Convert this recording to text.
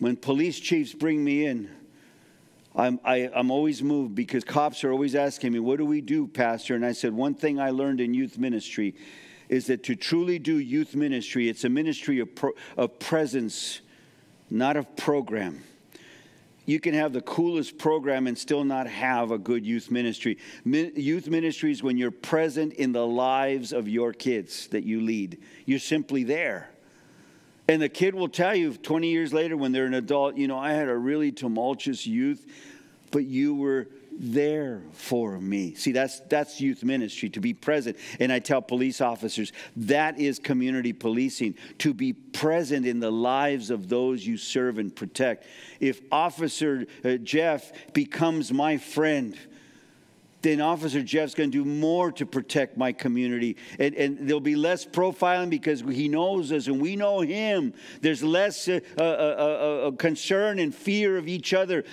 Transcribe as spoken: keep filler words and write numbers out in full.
When police chiefs bring me in, I'm, I, I'm always moved because cops are always asking me, what do we do, Pastor? And I said, one thing I learned in youth ministry is that to truly do youth ministry, it's a ministry of, pro, of presence, not of program. You can have the coolest program and still not have a good youth ministry. Min, youth ministry is when you're present in the lives of your kids that you lead. You're simply there. And the kid will tell you twenty years later when they're an adult, you know, I had a really tumultuous youth, but you were there for me. See, that's that's youth ministry, to be present. And I tell police officers, that is community policing, to be present in the lives of those you serve and protect. If Officer uh, Jeff becomes my friend, then Officer Jeff's going to do more to protect my community. And, and there'll be less profiling because he knows us and we know him. There's less uh, uh, uh, uh, concern and fear of each other.